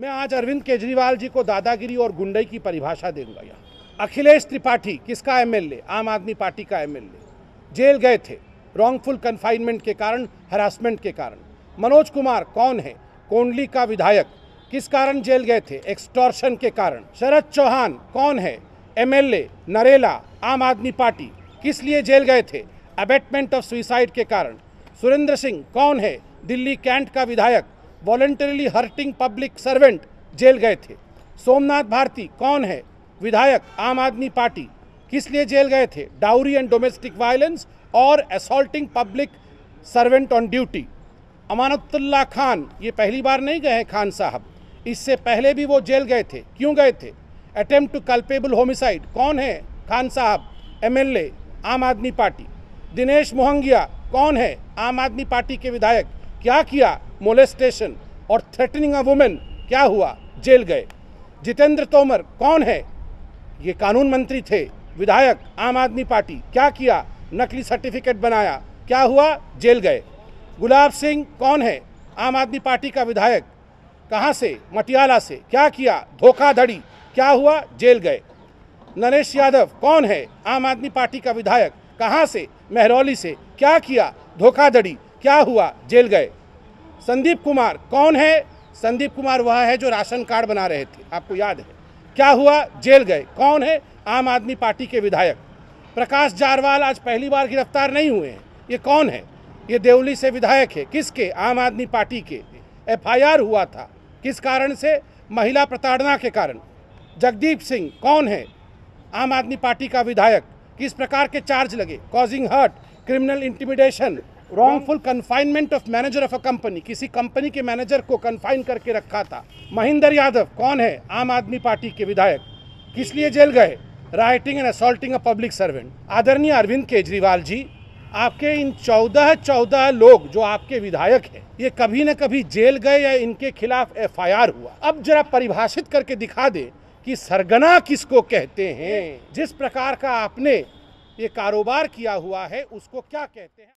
मैं आज अरविंद केजरीवाल जी को दादागिरी और गुंडई की परिभाषा दूंगा। यहाँ अखिलेश त्रिपाठी किसका एमएलए? आम आदमी पार्टी का एमएलए, जेल गए थे रॉन्गफुल कन्फाइनमेंट के कारण, हरासमेंट के कारण। मनोज कुमार कौन है? कोंडली का विधायक, किस कारण जेल गए थे? एक्सटॉर्शन के कारण। शरद चौहान कौन है? एमएलए नरेला, आम आदमी पार्टी, किस लिए जेल गए थे? अबेटमेंट ऑफ सुसाइड के कारण। सुरेंद्र सिंह कौन है? दिल्ली कैंट का विधायक, voluntarily hurting public servant, jail गए थे। सोमनाथ भारती कौन है? विधायक, आम आदमी पार्टी, किस लिए जेल गए थे? डाउरी एंड डोमेस्टिक वायलेंस और assaulting public servant on duty. Amanatullah Khan, ये पहली बार नहीं गए हैं खान साहब, इससे पहले भी वो जेल गए थे। क्यों गए थे? अटेम्प्ट टू कल्पेबल होमिसाइड, कौन है खान साहब? एमएलए, आम आदमी पार्टी। दिनेश मोहंगिया कौन है? आम आदमी पार्टी के विधायक, क्या किया? मोलेस्टेशन और थ्रेटनिंग अ वुमेन, क्या हुआ? जेल गए। जितेंद्र तोमर कौन है? ये कानून मंत्री थे, विधायक, आम आदमी पार्टी, क्या किया? नकली सर्टिफिकेट बनाया, क्या हुआ? जेल गए। गुलाब सिंह कौन है? आम आदमी पार्टी का विधायक, कहाँ से? मटियाला से, क्या किया? धोखाधड़ी, क्या हुआ? जेल गए। नरेश यादव कौन है? आम आदमी पार्टी का विधायक, कहाँ से? महरौली से, क्या किया? धोखाधड़ी, क्या हुआ? जेल गए। संदीप कुमार कौन है? संदीप कुमार वह है जो राशन कार्ड बना रहे थे, आपको याद है, क्या हुआ? जेल गए। कौन है? आम आदमी पार्टी के विधायक। प्रकाश जाड़वाल आज पहली बार गिरफ्तार नहीं हुए हैं, ये कौन है? ये देवली से विधायक है, किसके? आम आदमी पार्टी के। एफआईआर हुआ था, किस कारण से? महिला प्रताड़ना के कारण। जगदीप सिंह कौन है? आम आदमी पार्टी का विधायक, किस प्रकार के चार्ज लगे? Causing hurt, criminal intimidation, wrongful confinement of manager of a company, किसी कंपनी के मैनेजर को कन्फाइन करके रखा था। महिंदर यादव कौन है? आम आदमी पार्टी के विधायक, किस लिए जेल गए? Rioting and assaulting a public servant. आदरणीय अरविंद केजरीवाल जी, आपके इन 14 लोग जो आपके विधायक हैं, ये कभी न कभी जेल गए या इनके खिलाफ एफआईआर हुआ। अब जरा परिभाषित करके दिखा दे कि सरगना किसको कहते हैं, जिस प्रकार का आपने ये कारोबार किया हुआ है उसको क्या कहते हैं।